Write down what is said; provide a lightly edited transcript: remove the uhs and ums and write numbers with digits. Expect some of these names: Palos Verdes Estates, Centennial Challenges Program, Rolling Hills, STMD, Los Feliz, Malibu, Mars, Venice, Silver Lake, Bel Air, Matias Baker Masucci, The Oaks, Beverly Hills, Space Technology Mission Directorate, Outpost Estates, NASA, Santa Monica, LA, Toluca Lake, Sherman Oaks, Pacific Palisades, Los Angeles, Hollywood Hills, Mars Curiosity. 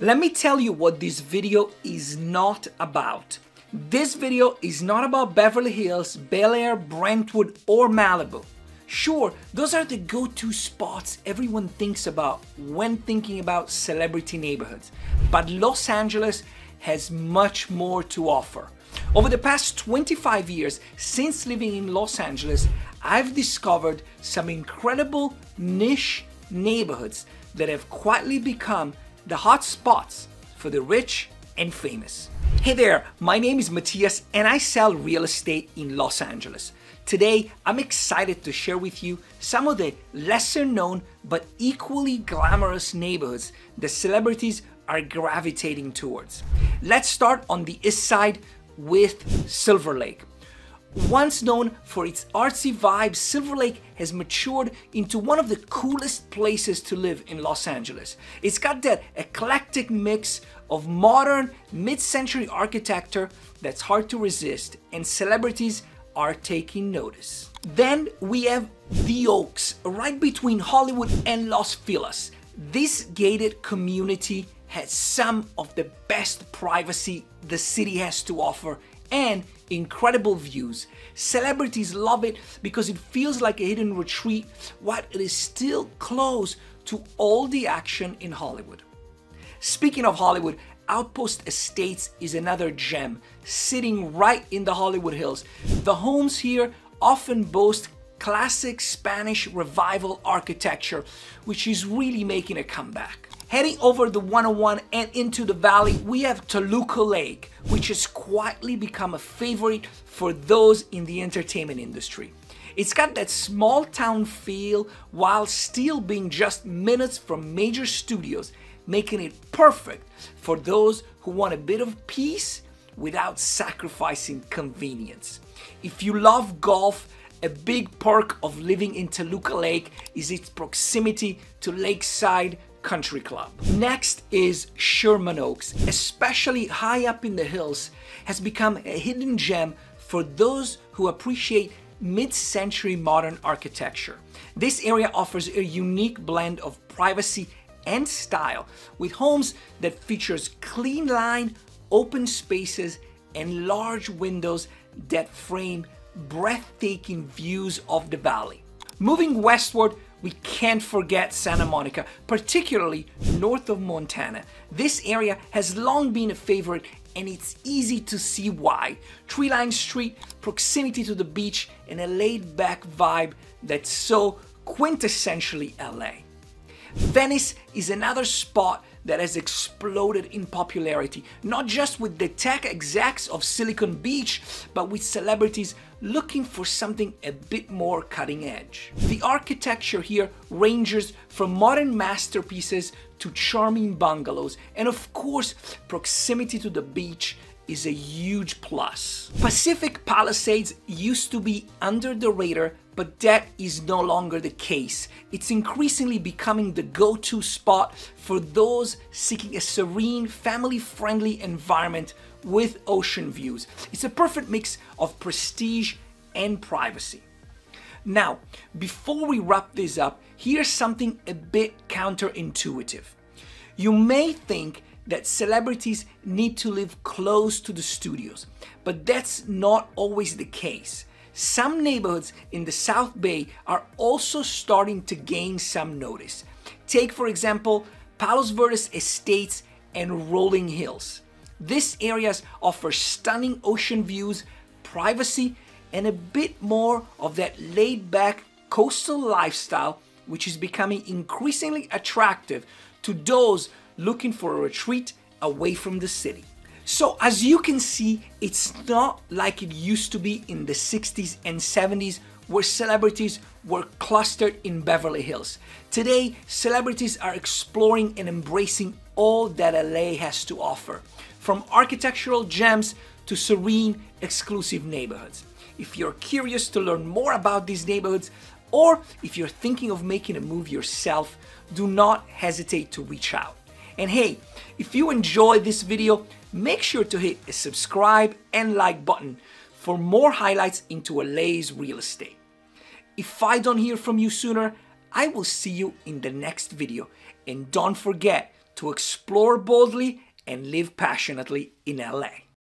Let me tell you what this video is not about. This video is not about Beverly Hills, Bel Air, Brentwood, or Malibu. Sure, those are the go-to spots everyone thinks about when thinking about celebrity neighborhoods, but Los Angeles has much more to offer. Over the past 25 years since living in Los Angeles, I've discovered some incredible niche neighborhoods that have quietly become the hot spots for the rich and famous. Hey there, my name is Matthias and I sell real estate in Los Angeles. Today, I'm excited to share with you some of the lesser known but equally glamorous neighborhoods that celebrities are gravitating towards. Let's start on the east side with Silver Lake. Once known for its artsy vibe, Silver Lake has matured into one of the coolest places to live in Los Angeles. It's got that eclectic mix of modern, mid-century architecture that's hard to resist, and celebrities are taking notice. Then we have The Oaks, right between Hollywood and Los Feliz. This gated community has some of the best privacy the city has to offer and incredible views. Celebrities love it because it feels like a hidden retreat while it is still close to all the action in Hollywood. Speaking of Hollywood, Outpost Estates is another gem, sitting right in the Hollywood Hills. The homes here often boast classic Spanish revival architecture, which is really making a comeback. Heading over the 101 and into the valley, we have Toluca Lake, which has quietly become a favorite for those in the entertainment industry. It's got that small town feel while still being just minutes from major studios, making it perfect for those who want a bit of peace without sacrificing convenience. If you love golf, a big perk of living in Toluca Lake is its proximity to Lakeside Country Club. Next is Sherman Oaks, especially high up in the hills, has become a hidden gem for those who appreciate mid-century modern architecture. This area offers a unique blend of privacy and style, with homes that features clean line, open spaces, and large windows that frame breathtaking views of the valley. Moving westward, we can't forget Santa Monica, particularly north of Montana. This area has long been a favorite and it's easy to see why. Tree-lined street, proximity to the beach, and a laid-back vibe that's so quintessentially LA. Venice is another spot that has exploded in popularity, not just with the tech execs of Silicon Beach, but with celebrities looking for something a bit more cutting edge. The architecture here ranges from modern masterpieces to charming bungalows, and of course, proximity to the beach is a huge plus. Pacific Palisades used to be under the radar, but that is no longer the case. It's increasingly becoming the go-to spot for those seeking a serene, family-friendly environment with ocean views. It's a perfect mix of prestige and privacy. Now, before we wrap this up, here's something a bit counterintuitive. You may think that celebrities need to live close to the studios, but that's not always the case. Some neighborhoods in the South Bay are also starting to gain some notice. Take, for example, Palos Verdes Estates and Rolling Hills. These areas offer stunning ocean views, privacy, and a bit more of that laid-back coastal lifestyle, which is becoming increasingly attractive to those looking for a retreat away from the city. So as you can see, it's not like it used to be in the 60s and 70s where celebrities were clustered in Beverly Hills. Today, celebrities are exploring and embracing all that LA has to offer, from architectural gems to serene, exclusive neighborhoods. If you're curious to learn more about these neighborhoods, or if you're thinking of making a move yourself, do not hesitate to reach out. And hey, if you enjoy this video, make sure to hit a subscribe and like button for more highlights into LA's real estate. If I don't hear from you sooner, I will see you in the next video. And don't forget to explore boldly and live passionately in LA.